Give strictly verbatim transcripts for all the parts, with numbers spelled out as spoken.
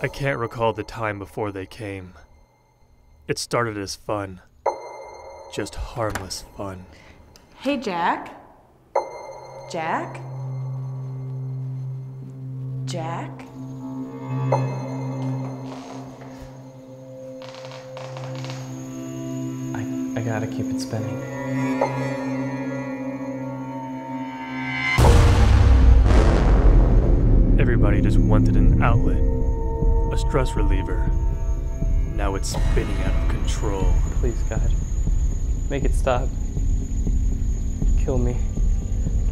I can't recall the time before they came. It started as fun. Just harmless fun. Hey, Jack. Jack? Jack? I, I gotta keep it spinning. Everybody just wanted an outlet, a stress reliever. Now it's spinning out of control. Please, God, make it stop. Kill me.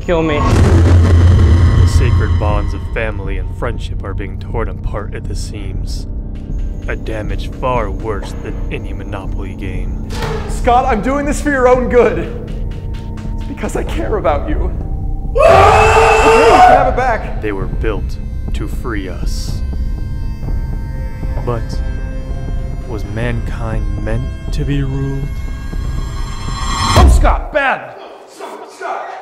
Kill me. The sacred bonds of family and friendship are being torn apart at the seams. A damage far worse than any Monopoly game. Scott, I'm doing this for your own good. It's because I care about you. Okay, you can have it back. They were built to free us. But was mankind meant to be ruled? Oh, Scott, bad! Stop, stop!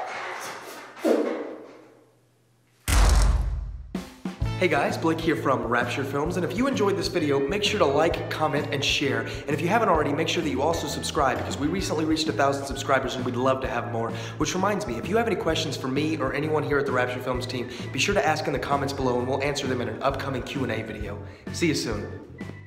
Hey guys, Blake here from Rapture Films, and if you enjoyed this video, make sure to like, comment, and share. And if you haven't already, make sure that you also subscribe, because we recently reached a thousand subscribers and we'd love to have more. Which reminds me, if you have any questions for me or anyone here at the Rapture Films team, be sure to ask in the comments below and we'll answer them in an upcoming Q and A video. See you soon.